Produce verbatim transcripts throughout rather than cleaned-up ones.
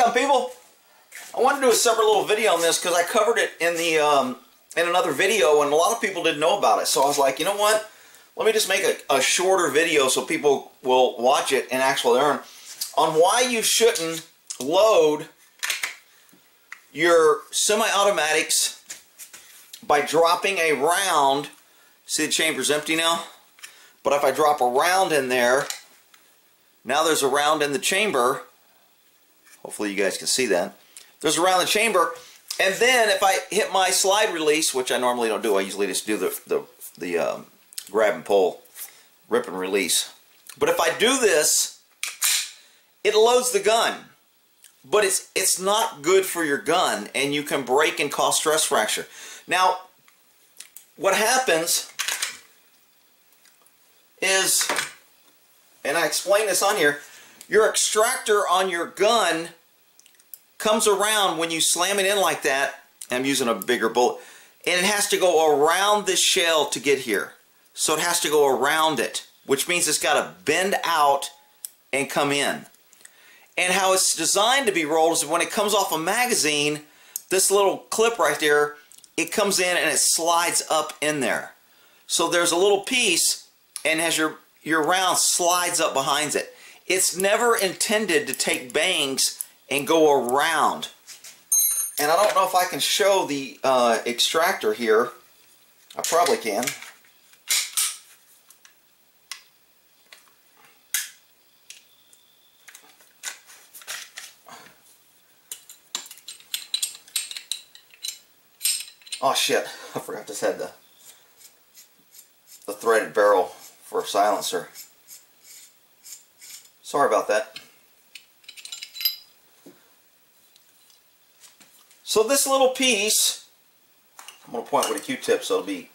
Hang on, people. I wanted to do a separate little video on this because I covered it in the um, in another video, and a lot of people didn't know about it. So I was like, you know what? Let me just make a, a shorter video so people will watch it and actually learn on why you shouldn't load your semi-automatics by dropping a round. See, the chamber's empty now, but if I drop a round in there, now there's a round in the chamber. Hopefully you guys can see that. There's a round in the chamber, and then if I hit my slide release, which I normally don't do, I usually just do the, the, the um, grab and pull, rip and release. But if I do this, it loads the gun, but it's, it's not good for your gun, and you can break and cause stress fracture. Now, what happens is, and I explain this on here, your extractor on your gun comes around when you slam it in like that. I'm using a bigger bullet, and it has to go around this shell to get here. So it has to go around it, which means it's got to bend out and come in. And how it's designed to be rolled is when it comes off a magazine, this little clip right there, it comes in and it slides up in there. So there's a little piece, and as your your round slides up behind it. It's never intended to take bangs and go around. And I don't know if I can show the uh, extractor here. I probably can. Oh shit, I forgot this had the, the threaded barrel for a silencer. Sorry about that. So this little piece, I'm going to point with a Q-tip so it'll be,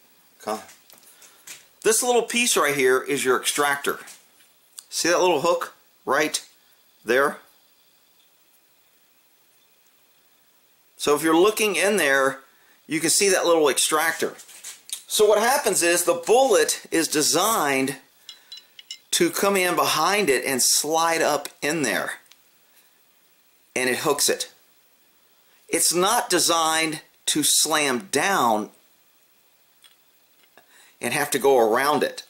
this little piece right here is your extractor. See that little hook right there? So if you're looking in there, you can see that little extractor. So what happens is the bullet is designed to come in behind it and slide up in there, and it hooks it. It's not designed to slam down and have to go around it.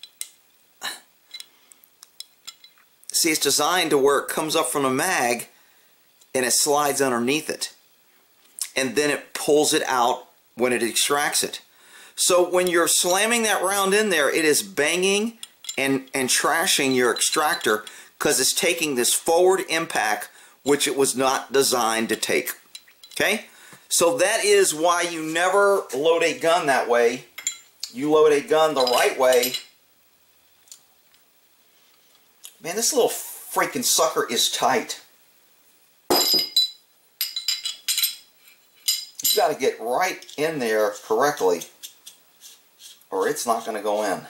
See, it's designed to where it comes up from the mag and it slides underneath it, and then it pulls it out when it extracts it. So when you're slamming that round in there, it is banging And, and trashing your extractor because it's taking this forward impact which it was not designed to take. Okay, so that is why you never load a gun that way. You load a gun the right way. Man, this little freaking sucker is tight. You got to get right in there correctly or it's not going to go in.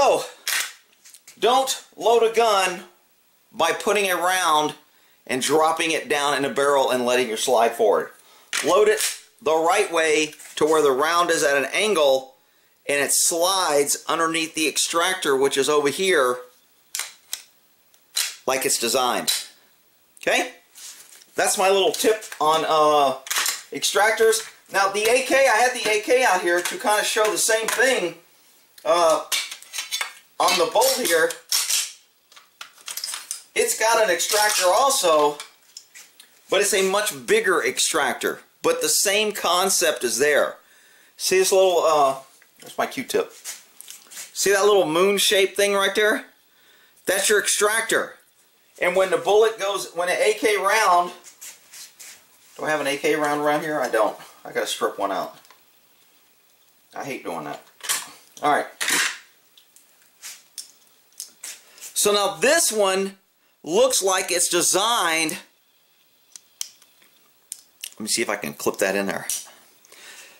So, don't load a gun by putting a round and dropping it down in a barrel and letting your slide forward. Load it the right way to where the round is at an angle and it slides underneath the extractor, which is over here, like it's designed. Okay? That's my little tip on uh, extractors. Now, the A K, I had the A K out here to kind of show the same thing. Uh... On the bolt here, it's got an extractor also, but it's a much bigger extractor. But the same concept is there. See this little, uh, that's my Q-tip. See that little moon-shaped thing right there? That's your extractor. And when the bullet goes, when an A K round, do I have an A K round around here? I don't. I gotta strip one out. I hate doing that. All right. So now this one looks like it's designed, let me see if I can clip that in there.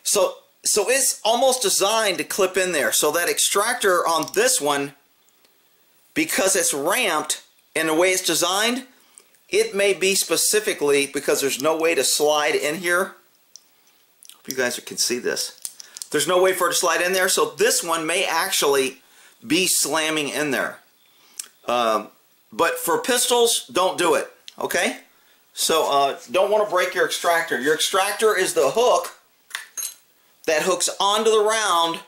So, so it's almost designed to clip in there. So that extractor on this one, because it's ramped, and the way it's designed, it may be specifically because there's no way to slide in here. Hope you guys can see this. There's no way for it to slide in there, so this one may actually be slamming in there. Um, but for pistols, don't do it, okay? So uh, don't want to break your extractor. Your extractor is the hook that hooks onto the round,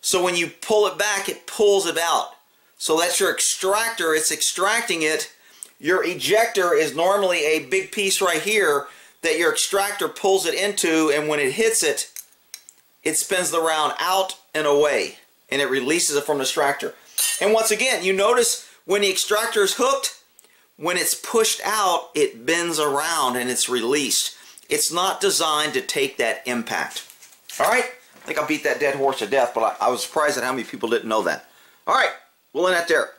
so when you pull it back, it pulls it out. So that's your extractor, it's extracting it. Your ejector is normally a big piece right here that your extractor pulls it into, and when it hits it, it spins the round out and away, and it releases it from the extractor. And once again, you notice when the extractor is hooked, when it's pushed out, it bends around and it's released. It's not designed to take that impact. All right, I think I beat that dead horse to death, but I, I was surprised at how many people didn't know that. All right, we'll end that there.